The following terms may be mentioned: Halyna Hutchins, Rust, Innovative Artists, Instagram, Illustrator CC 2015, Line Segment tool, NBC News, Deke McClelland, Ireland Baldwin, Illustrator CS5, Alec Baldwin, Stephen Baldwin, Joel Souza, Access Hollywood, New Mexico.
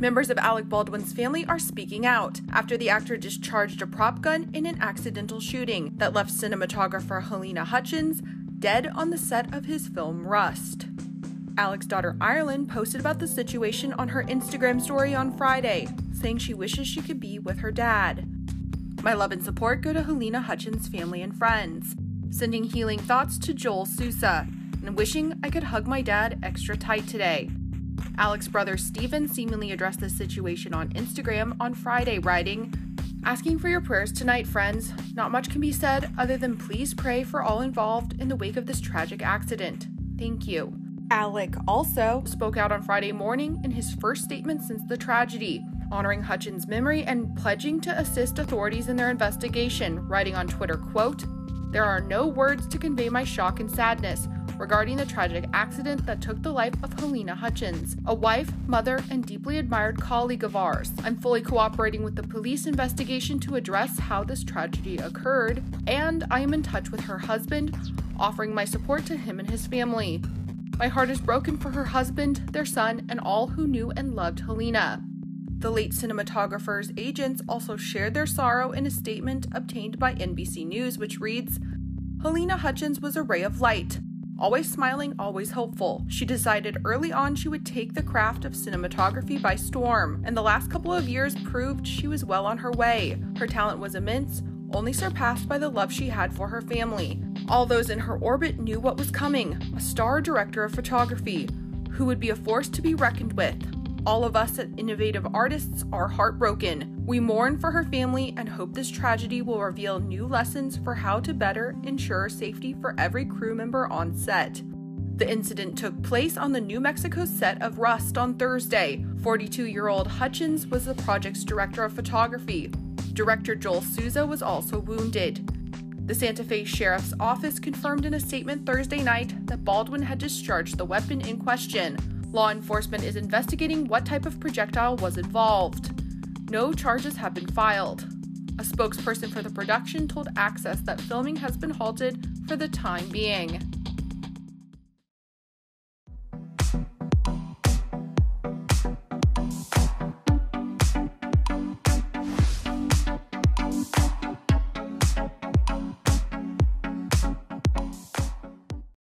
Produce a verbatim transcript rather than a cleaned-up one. Members of Alec Baldwin's family are speaking out after the actor discharged a prop gun in an accidental shooting that left cinematographer Halyna Hutchins dead on the set of his film Rust. Alec's daughter Ireland posted about the situation on her Instagram story on Friday, saying she wishes she could be with her dad. My love and support go to Halyna Hutchins' family and friends, sending healing thoughts to Joel Souza, and wishing I could hug my dad extra tight today. Alec's brother Stephen seemingly addressed this situation on Instagram on Friday, writing, "Asking for your prayers tonight, friends. Not much can be said other than please pray for all involved in the wake of this tragic accident. Thank you." Alec also spoke out on Friday morning in his first statement since the tragedy, honoring Hutchins' memory and pledging to assist authorities in their investigation, writing on Twitter, quote, "There are no words to convey my shock and sadness regarding the tragic accident that took the life of Halyna Hutchins, a wife, mother, and deeply admired colleague of ours. I'm fully cooperating with the police investigation to address how this tragedy occurred, and I am in touch with her husband, offering my support to him and his family. My heart is broken for her husband, their son, and all who knew and loved Halyna." The late cinematographer's agents also shared their sorrow in a statement obtained by N B C News, which reads, "Halyna Hutchins was a ray of light, always smiling, always hopeful. She decided early on she would take the craft of cinematography by storm, and the last couple of years proved she was well on her way. Her talent was immense, only surpassed by the love she had for her family. All those in her orbit knew what was coming, a star director of photography, who would be a force to be reckoned with. All of us at Innovative Artists are heartbroken. We mourn for her family and hope this tragedy will reveal new lessons for how to better ensure safety for every crew member on set." The incident took place on the New Mexico set of Rust on Thursday. forty-two-year-old Hutchins was the project's director of photography. Director Joel Souza was also wounded. The Santa Fe Sheriff's Office confirmed in a statement Thursday night that Baldwin had discharged the weapon in question. Law enforcement is investigating what type of projectile was involved. No charges have been filed. A spokesperson for the production told Access that filming has been halted for the time being.